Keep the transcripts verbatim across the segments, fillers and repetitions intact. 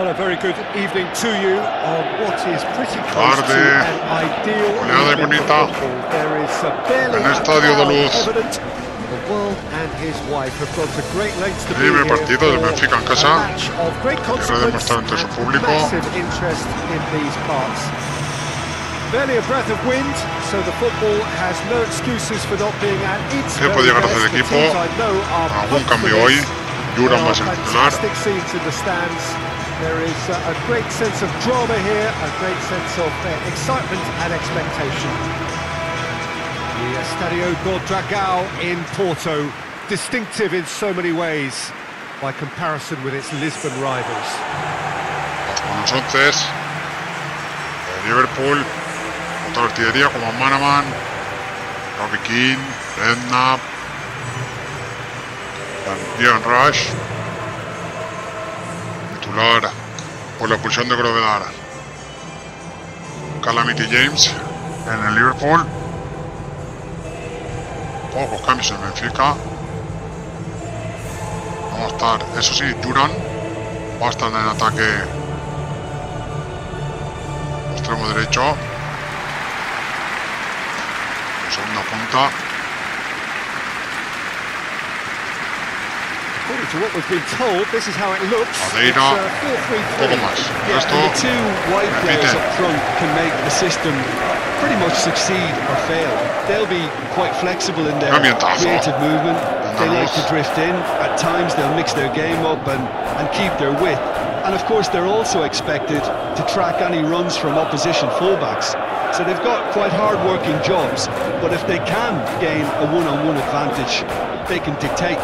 Tarde, oleada y bonita, en el Estádio da Luz. Primer partido del Benfica en casa, que debe demostrar ante su público. ¿Qué puede llegar a hacer el equipo? Algún cambio hoy. Duran va a ser titular. There is a great sense of drama here, a great sense of excitement and expectation. The Estadio Gordragao in Porto, distinctive in so many ways by comparison with its Lisbon rivals. Los buenos onces de Liverpool, otra artillería como McManaman, Kavikin, Redna, Deion Rush. Por la expulsión de Grobbelaar, Calamity James en el Liverpool. Pocos cambios en el Benfica. Vamos a estar, eso sí, Duran va a estar en el ataque extremo derecho, en segunda punta. Paneira, un poco más. Esto repite. Cambietazo. And of course they're also expected to track any runs from opposition fullbacks. So they've got quite hard-working jobs, but if they can gain a one-on-one advantage, they can dictate.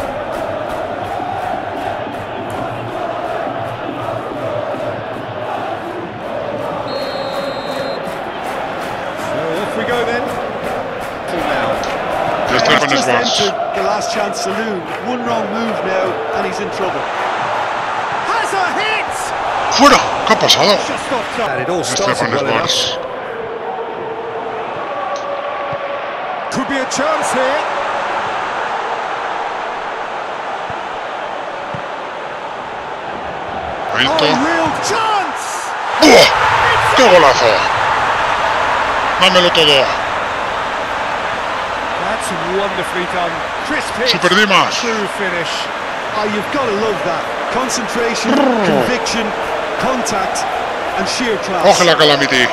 The last chance saloon. One wrong move now, and he's in trouble. Has a hit! ¡Fuera! ¿Qué ha pasado? Could be a chance here. Aílton. Oh, real chance! ¡Buah! ¡Qué golazo! Dámelo todo. Super Dimas. Coge la Calamity.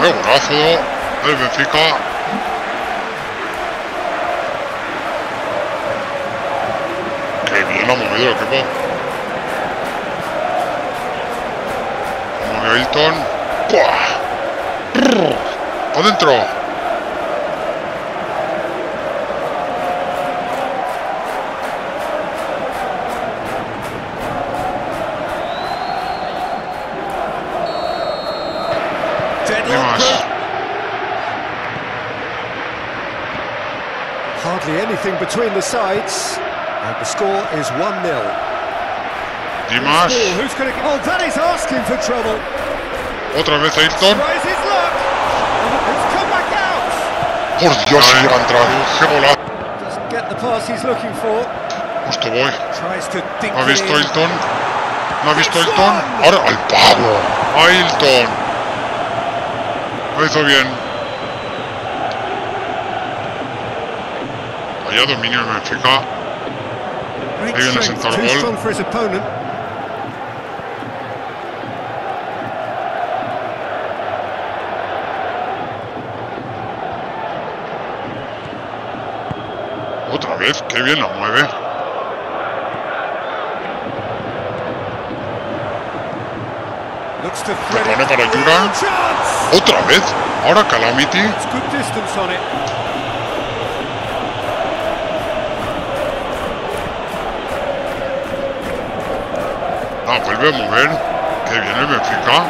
Muy golazo del Benfica. Qué bien ha movido el equipo. Neilton. Adentro. Dimas. Hardly anything between the sides, and the score is one nil. Dimas. Otra vez Aílton. Por Dios, si llega a entrar. ¡Qué golazo! Justo voy. ¿No ha visto Aílton? ¿No ha visto Aílton? Ahora al pavo. Aílton. Lo hizo bien. Allá dominio en Benfica. Ahí viene el centro al gol. Otra vez, qué bien la mueve. Le pone para Duran. Otra vez. Ahora Calamity. Ah, vuelve a mover. Qué bien el Benfica.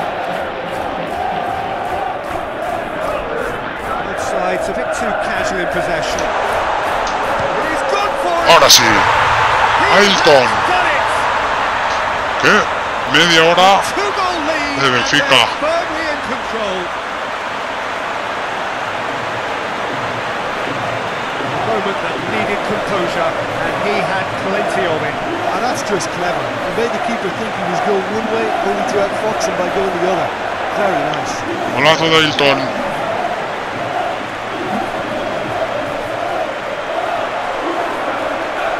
Ahora sí, Aílton. ¿Qué? Media hora de Benfica. moment that needed composure, and he had plenty of it. And that's just clever. It made the keeper think he was going one way, only to outfox him by going the other. Very nice. Golazo de Aílton.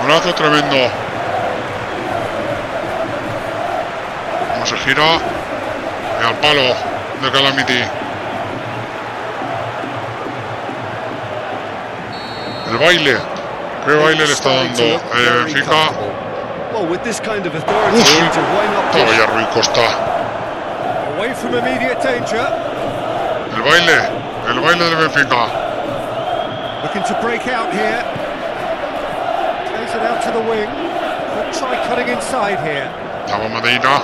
Golazo tremendo. Como se gira y al palo de Calamity. El baile, qué baile le está dando eh, Benfica. Uf, todavía Rui Costa. El baile, el baile de Benfica. La bomba de Ina.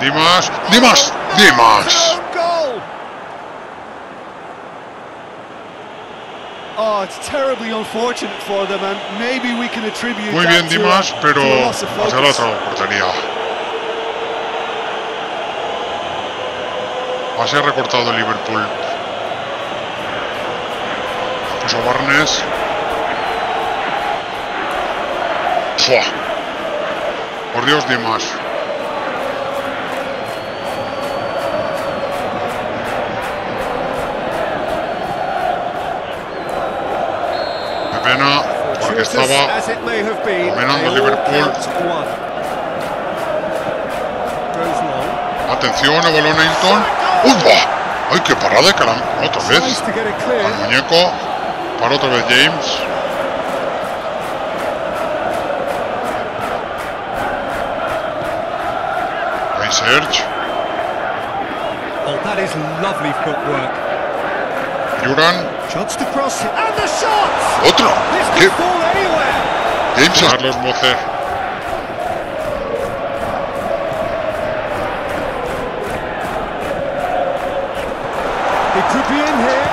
Dimas, Dimas, Dimas. Muy bien Dimas, pero hacia la otra portería. Así ha recortado Liverpool. Puso Barnes. ¡Fua! Por Dios, Dimas. Pena, porque estaba dominando Liverpool. Atención, el balón Aílton. ¡Uy, va! ¡Ay, qué parada! Calam otra vez. Al muñeco. Para otra vez James. Ahí Serge. Duran. Otro. ¿Qué? James Carlos Mocer.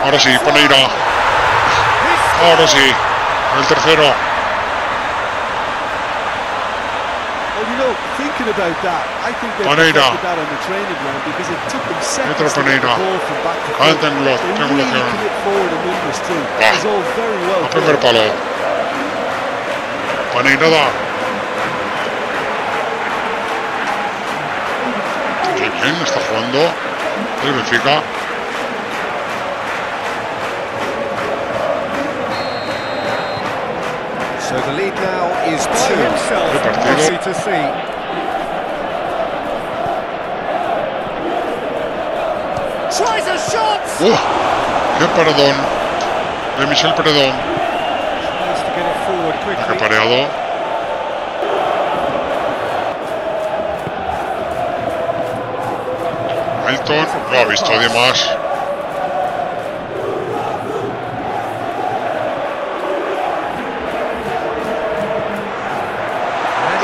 Ahora sí, Paneira. Ahora sí, el tercero. Paneira. Otro Paneira. Alta en globo, triangulación. Va. A primer palo. Paneira da. Qué bien, está jugando el Benfica. So the lead now is two. El partido. ¡Uf! ¡Qué paradón! De Michel Peredón. ¡Qué pareado! Aílton lo ha visto además.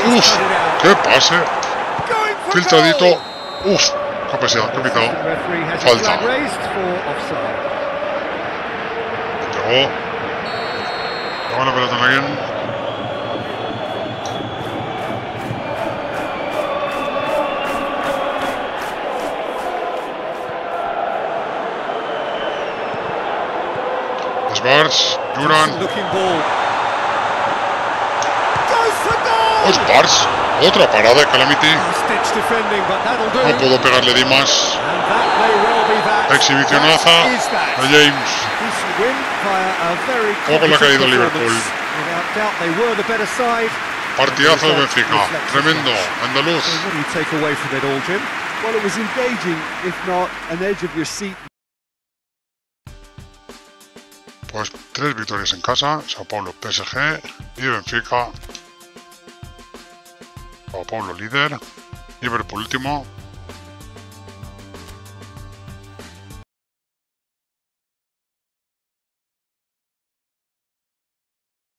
¡Uf! ¡Qué pase! Filtradito. ¡Uf! Ha pasado, capitán. Falta. Llegó. Llegó la pelota también. Esbarz, Duran. Esbarz. Otra parada de Calamity. No puedo pegarle Dimas. Exhibicionaza de James. Poco le ha caído el Liverpool. Partidazo de Benfica. Tremendo. Andaluz. Pues tres victorias en casa. Sao Paulo, P S G y Benfica. Sao Paulo líder, Liverpool último.